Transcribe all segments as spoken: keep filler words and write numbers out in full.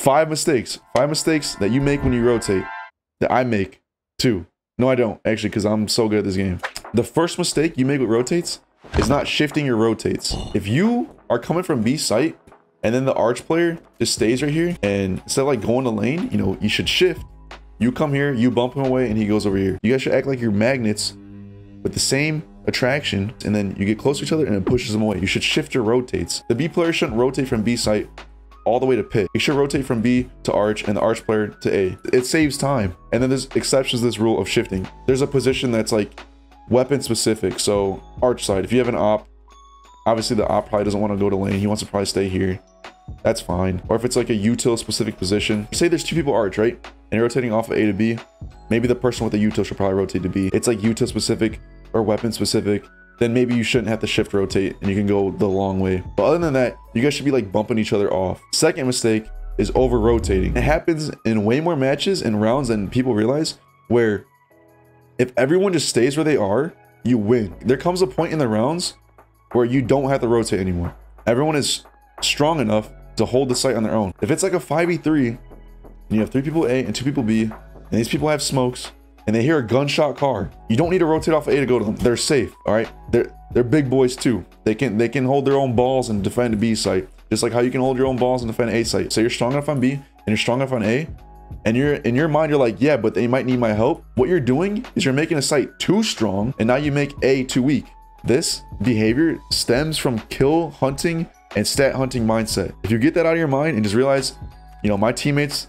Five mistakes. Five mistakes that you make when you rotate. That I make, too. No, I don't, actually, because I'm so good at this game. The first mistake you make with rotates is not shifting your rotates. If you are coming from B site, and then the arch player just stays right here, and instead of like going to lane, you know, you should shift. You come here, you bump him away, and he goes over here. You guys should act like you're magnets with the same attraction, and then you get close to each other and it pushes them away. You should shift your rotates. The B player shouldn't rotate from B site all the way to pit. You should rotate from B to arch and the arch player to A. It saves time. And then there's exceptions to this rule of shifting. There's a position that's like weapon specific. So arch side, if you have an op, obviously the op probably doesn't want to go to lane. He wants to probably stay here. That's fine. Or if it's like a util specific position, say there's two people arch, right? And you're rotating off of A to B. Maybe the person with the util should probably rotate to B. It's like util specific or weapon specific. Then maybe you shouldn't have to shift rotate and you can go the long way. But other than that, you guys should be like bumping each other off. Second mistake is over rotating. It happens in way more matches and rounds than people realize, where if everyone just stays where they are, you win. There comes a point in the rounds where you don't have to rotate anymore. Everyone is strong enough to hold the site on their own. If it's like a five v three and you have three people A and two people B, and these people have smokes, and they hear a gunshot car, you don't need to rotate off A to go to them. They're safe, all right? They're they're big boys too. They can they can hold their own balls and defend the B site, just like how you can hold your own balls and defend A site. So you're strong enough on B and you're strong enough on A, and you're in your mind you're like, yeah, but they might need my help. What you're doing is you're making a site too strong, and now you make A too weak. This behavior stems from kill hunting and stat hunting mindset. If you get that out of your mind and just realize, you know, my teammates,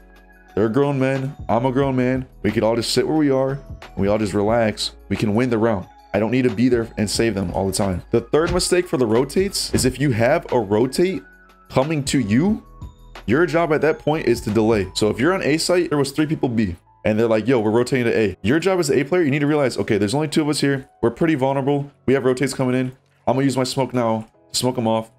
they're grown men, I'm a grown man, we could all just sit where we are, and we all just relax, we can win the round. I don't need to be there and save them all the time. The third mistake for the rotates is if you have a rotate coming to you, your job at that point is to delay. So if you're on A site, there was three people B, and they're like, yo, we're rotating to A. Your job as an A player, you need to realize, okay, there's only two of us here, we're pretty vulnerable, we have rotates coming in, I'm gonna use my smoke now, smoke them off,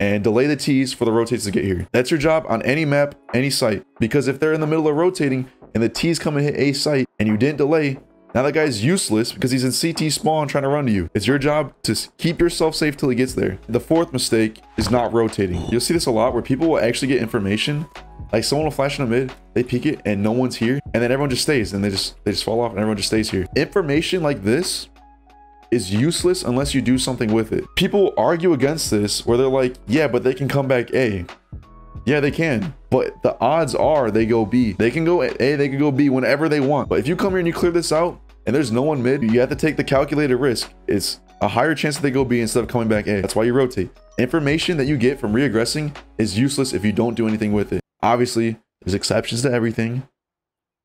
and delay the T's for the rotates to get here. That's your job on any map, any site. Because if they're in the middle of rotating and the T's come and hit A site and you didn't delay, now that guy's useless because he's in C T spawn trying to run to you. It's your job to keep yourself safe till he gets there. The fourth mistake is not rotating. You'll see this a lot where people will actually get information. Like someone will flash in the mid, they peek it and no one's here. And then everyone just stays and they just, they just fall off and everyone just stays here. Information like this is useless unless you do something with it. People argue against this where they're like, yeah, but they can come back A. Yeah, they can, but the odds are they go B. They can go A, they can go B whenever they want. But if you come here and you clear this out and there's no one mid, you have to take the calculated risk. It's a higher chance that they go B instead of coming back A. That's why you rotate. Information that you get from re-aggressing is useless if you don't do anything with it. Obviously, there's exceptions to everything.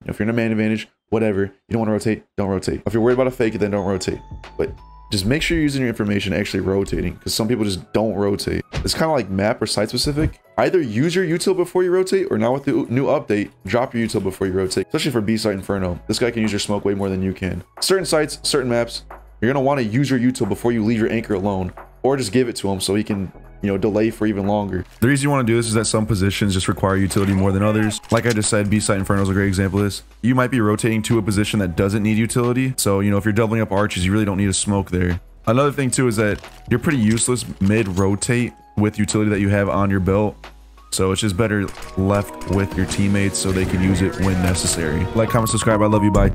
If you're in a man advantage, whatever, you don't want to rotate, don't rotate. If you're worried about a fake, then don't rotate. But just make sure you're using your information actually rotating, because some people just don't rotate. It's kind of like map or site specific. Either use your util before you rotate, or now with the new update, drop your util before you rotate, especially for B site Inferno. This guy can use your smoke way more than you can. Certain sites, certain maps, you're going to want to use your util before you leave your anchor alone, or just give it to him so he can, you know, delay for even longer. The reason you want to do this is that some positions just require utility more than others. Like I just said, B-Site Inferno is a great example of this. You might be rotating to a position that doesn't need utility. So, you know, if you're doubling up arches, you really don't need a smoke there. Another thing too is that you're pretty useless mid-rotate with utility that you have on your belt. So it's just better left with your teammates so they can use it when necessary. Like, comment, subscribe. I love you. Bye.